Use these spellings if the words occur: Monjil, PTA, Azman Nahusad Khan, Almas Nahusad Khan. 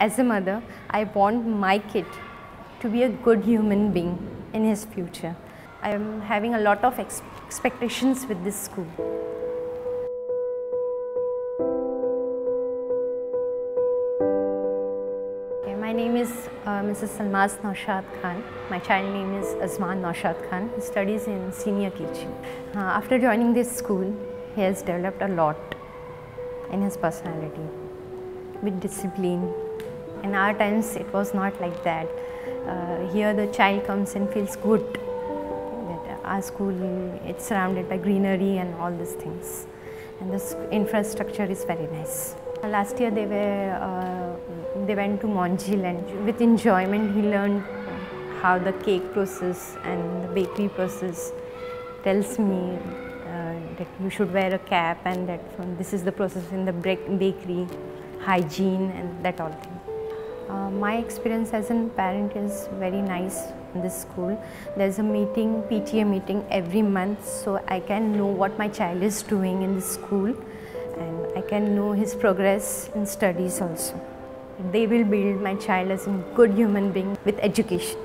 as a mother, I want my kid to be a good human being in his future. I am having a lot of expectations with this school. Okay, my name is Mrs. Almas Nahusad Khan. My child name is Azman Nahusad Khan. He studies in senior KG. After joining this school, he has developed a lot in his personality, with discipline. In our times, it was not like that. Here the child comes and feels good. Our school, it's surrounded by greenery and all these things, and this infrastructure is very nice. Last year they went to Monjil, and with enjoyment he learned how the cake process and the bakery process tells me that you should wear a cap, and that this is the process in the bakery, hygiene and that all thing. My experience as a parent is very nice. In this school, there's a meeting, PTA meeting every month, so I can know what my child is doing in the school, and I can know his progress in studies also. They will build my child as a good human being with education.